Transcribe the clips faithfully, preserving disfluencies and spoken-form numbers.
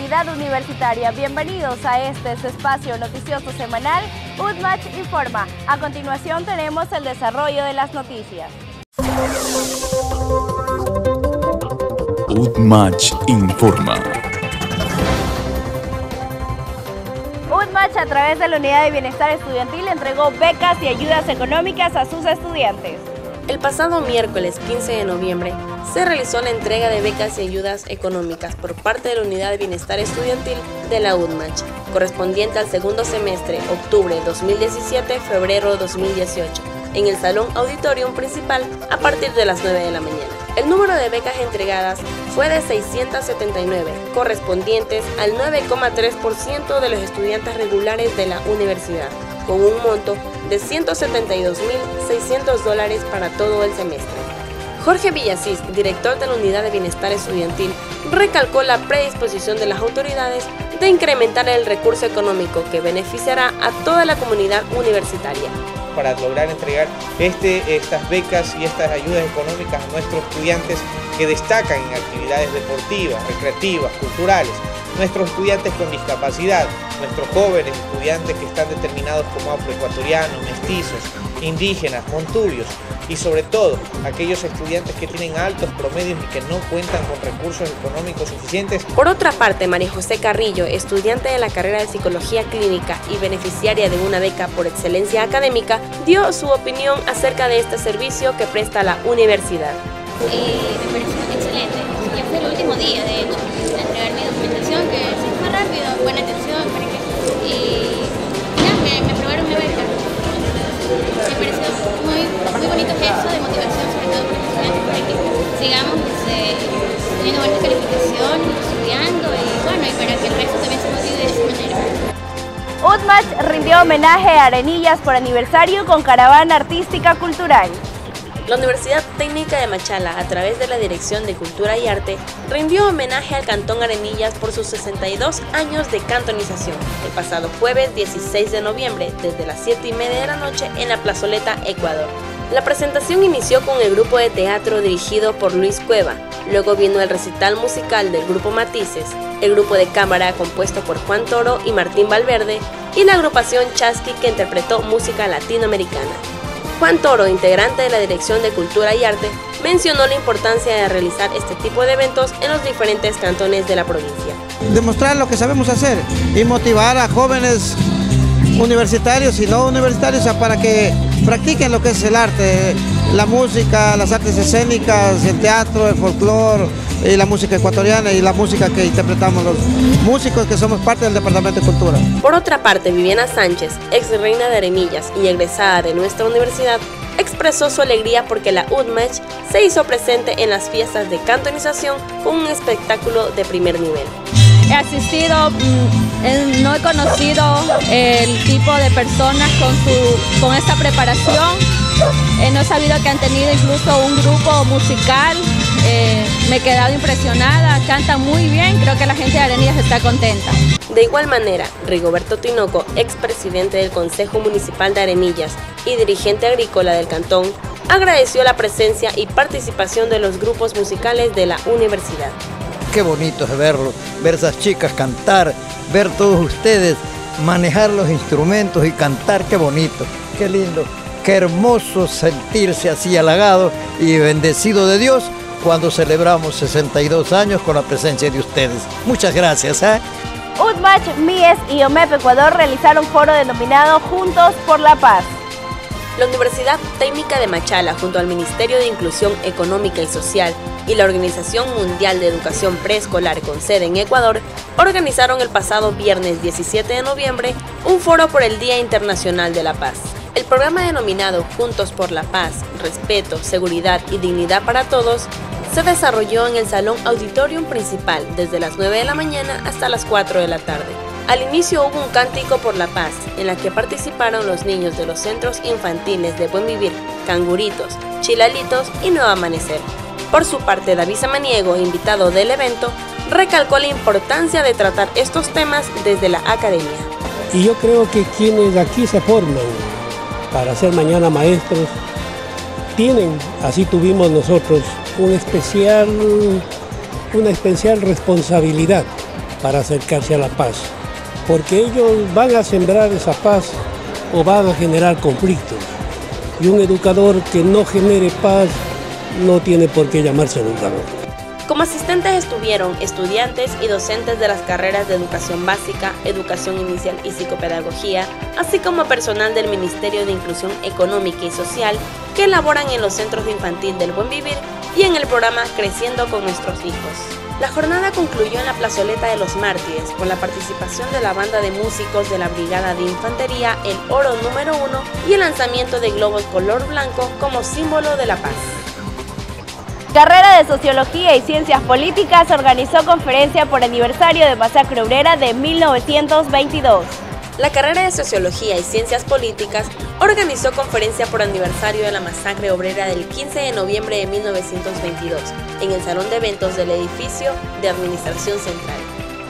comunidad universitaria. Bienvenidos a este su espacio noticioso semanal, UTMACH Informa. A continuación tenemos el desarrollo de las noticias. UTMACH Informa. UTMACH, a través de la Unidad de Bienestar Estudiantil, entregó becas y ayudas económicas a sus estudiantes. El pasado miércoles quince de noviembre se realizó la entrega de becas y ayudas económicas por parte de la Unidad de Bienestar Estudiantil de la UTMACH, correspondiente al segundo semestre, octubre dos mil diecisiete a febrero dos mil dieciocho, en el Salón Auditorium Principal a partir de las nueve de la mañana. El número de becas entregadas fue de seiscientas setenta y nueve, correspondientes al nueve coma tres por ciento de los estudiantes regulares de la universidad, con un monto de ciento setenta y dos mil seiscientos dólares para todo el semestre. Jorge Villacís, director de la Unidad de Bienestar Estudiantil, recalcó la predisposición de las autoridades de incrementar el recurso económico que beneficiará a toda la comunidad universitaria. Para lograr entregar este, estas becas y estas ayudas económicas a nuestros estudiantes que destacan en actividades deportivas, recreativas, culturales, nuestros estudiantes con discapacidad, nuestros jóvenes estudiantes que están determinados como afroecuatorianos, mestizos, indígenas, montubios y sobre todo aquellos estudiantes que tienen altos promedios y que no cuentan con recursos económicos suficientes. Por otra parte, María José Carrillo, estudiante de la carrera de Psicología Clínica y beneficiaria de una beca por excelencia académica, dio su opinión acerca de este servicio que presta la universidad. Eh, me pareció excelente, ya fue el último día de hecho, de entregar mi documentación, que es más rápido, buena atención, porque, y ya me, me aprobaron mi beca. Me pareció muy, muy bonito gesto de motivación, sobre todo para los estudiantes, para que sigamos pues, eh, teniendo buenas calificaciones, estudiando y bueno, y para que el resto también se motive de esa manera. UTMACH rindió homenaje a Arenillas por aniversario con caravana artística cultural. La Universidad Técnica de Machala, a través de la Dirección de Cultura y Arte, rindió homenaje al Cantón Arenillas por sus sesenta y dos años de cantonización, el pasado jueves dieciséis de noviembre, desde las siete y media de la noche en la Plazoleta, Ecuador. La presentación inició con el grupo de teatro dirigido por Luis Cueva, luego vino el recital musical del grupo Matices, el grupo de cámara compuesto por Juan Toro y Martín Valverde, y la agrupación Chasqui que interpretó música latinoamericana. Juan Toro, integrante de la Dirección de Cultura y Arte, mencionó la importancia de realizar este tipo de eventos en los diferentes cantones de la provincia. Demostrar lo que sabemos hacer y motivar a jóvenes universitarios y no universitarios para que practiquen lo que es el arte, la música, las artes escénicas, el teatro, el folclore, y la música ecuatoriana y la música que interpretamos los músicos que somos parte del Departamento de Cultura. Por otra parte, Viviana Sánchez, ex reina de Arenillas y egresada de nuestra universidad, expresó su alegría porque la UTMACH se hizo presente en las fiestas de cantonización con un espectáculo de primer nivel. He asistido, no he conocido el tipo de personas con, su, con esta preparación, eh, no he sabido que han tenido incluso un grupo musical. Eh, me he quedado impresionada, cantan muy bien, creo que la gente de Arenillas está contenta. De igual manera, Rigoberto Tinoco, expresidente del Consejo Municipal de Arenillas y dirigente agrícola del cantón, agradeció la presencia y participación de los grupos musicales de la universidad. Qué bonito es verlo, ver esas chicas cantar, ver todos ustedes manejar los instrumentos y cantar, qué bonito, qué lindo, qué hermoso sentirse así halagado y bendecido de Dios cuando celebramos sesenta y dos años con la presencia de ustedes. Muchas gracias. ¿eh? UTMACH, MIES y OMEP Ecuador realizaron foro denominado Juntos por la Paz. La Universidad Técnica de Machala, junto al Ministerio de Inclusión Económica y Social y la Organización Mundial de Educación Preescolar con sede en Ecuador, organizaron el pasado viernes diecisiete de noviembre un foro por el Día Internacional de la Paz. El programa denominado Juntos por la Paz, Respeto, Seguridad y Dignidad para Todos se desarrolló en el Salón Auditorium Principal desde las nueve de la mañana hasta las cuatro de la tarde. Al inicio hubo un cántico por la paz en la que participaron los niños de los centros infantiles de Buen Vivir, Canguritos, Chilalitos y Nuevo Amanecer. Por su parte, David Samaniego, invitado del evento, recalcó la importancia de tratar estos temas desde la academia. Y yo creo que quienes aquí se forman para ser mañana maestros, tienen, así tuvimos nosotros, un especial, una especial responsabilidad para acercarse a la paz, porque ellos van a sembrar esa paz o van a generar conflictos. Y un educador que no genere paz no tiene por qué llamarse educador. Como asistentes estuvieron estudiantes y docentes de las carreras de Educación Básica, Educación Inicial y Psicopedagogía, así como personal del Ministerio de Inclusión Económica y Social que laboran en los Centros de Infantil del Buen Vivir y en el programa Creciendo con Nuestros Hijos. La jornada concluyó en la plazoleta de los Mártires con la participación de la banda de músicos de la Brigada de Infantería, el Oro Número uno y el lanzamiento de globos color blanco como símbolo de la paz. Carrera de Sociología y Ciencias Políticas organizó conferencia por aniversario de Masacre Obrera de mil novecientos veintidós. La carrera de Sociología y Ciencias Políticas organizó conferencia por aniversario de la masacre obrera del quince de noviembre de mil novecientos veintidós en el Salón de Eventos del Edificio de Administración Central.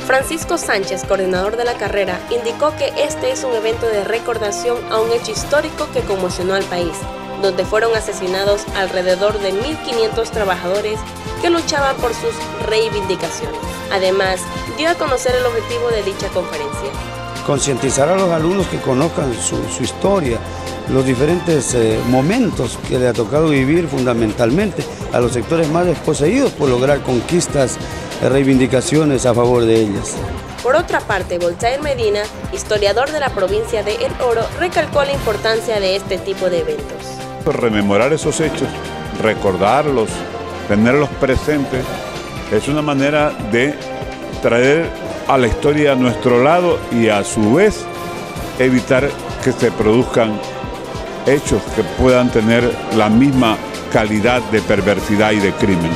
Francisco Sánchez, coordinador de la carrera, indicó que este es un evento de recordación a un hecho histórico que conmocionó al país, donde fueron asesinados alrededor de mil quinientos trabajadores que luchaban por sus reivindicaciones. Además, dio a conocer el objetivo de dicha conferencia. Concientizar a los alumnos que conozcan su, su historia, los diferentes eh, momentos que le ha tocado vivir fundamentalmente a los sectores más desposeídos por lograr conquistas, reivindicaciones a favor de ellas. Por otra parte, Bolsáez Medina, historiador de la provincia de El Oro, recalcó la importancia de este tipo de eventos. Rememorar esos hechos, recordarlos, tenerlos presentes, es una manera de traer a la historia a nuestro lado y a su vez evitar que se produzcan hechos que puedan tener la misma calidad de perversidad y de crimen.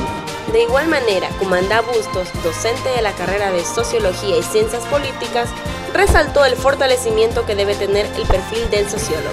De igual manera, Cumanda Bustos, docente de la carrera de Sociología y Ciencias Políticas, resaltó el fortalecimiento que debe tener el perfil del sociólogo.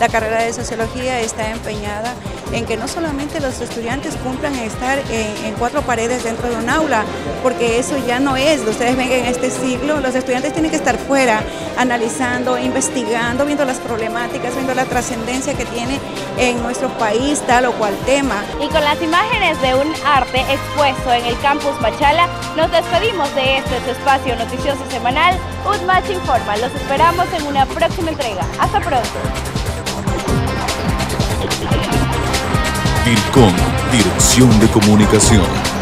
La carrera de Sociología está empeñada en que no solamente los estudiantes cumplan estar en, en cuatro paredes dentro de un aula, porque eso ya no es, ustedes ven que en este siglo los estudiantes tienen que estar fuera, analizando, investigando, viendo las problemáticas, viendo la trascendencia que tiene en nuestro país tal o cual tema. Y con las imágenes de un arte expuesto en el campus Machala, nos despedimos de este su espacio noticioso semanal, UTMACH Informa. Los esperamos en una próxima entrega. Hasta pronto. DIRCON, Dirección de Comunicación.